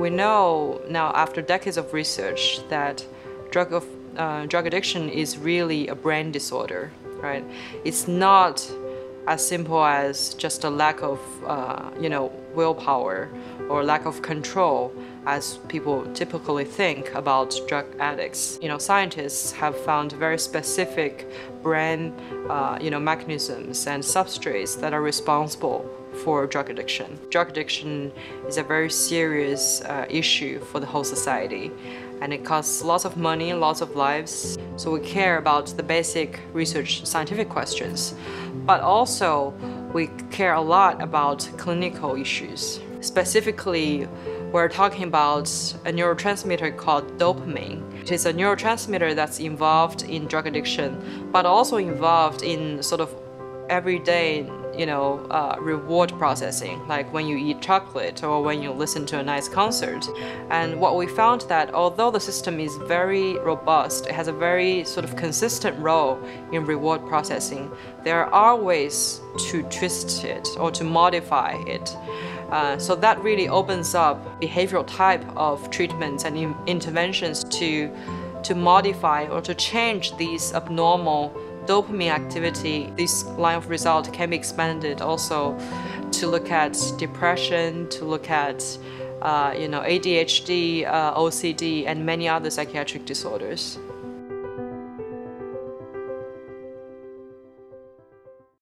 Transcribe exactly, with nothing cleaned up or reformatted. We know now, after decades of research, that drug, of, uh, drug addiction is really a brain disorder, right? It's not as simple as just a lack of, uh, you know, willpower or lack of control, as people typically think about drug addicts. You know, scientists have found very specific brain, uh, you know, mechanisms and substrates that are responsible for drug addiction. Drug addiction is a very serious uh, issue for the whole society, and it costs lots of money, lots of lives. So we care about the basic research scientific questions, but also we care a lot about clinical issues. Specifically, we're talking about a neurotransmitter called dopamine. It is a neurotransmitter that's involved in drug addiction, but also involved in sort of everyday, you know, uh, reward processing, like when you eat chocolate or when you listen to a nice concert. And what we found that although the system is very robust, it has a very sort of consistent role in reward processing, there are ways to twist it or to modify it. Uh, so that really opens up behavioral type of treatments and in interventions to, to modify or to change these abnormal dopamine activity. This line of result can be expanded also to look at depression, to look at uh, you know, A D H D, uh, O C D, and many other psychiatric disorders.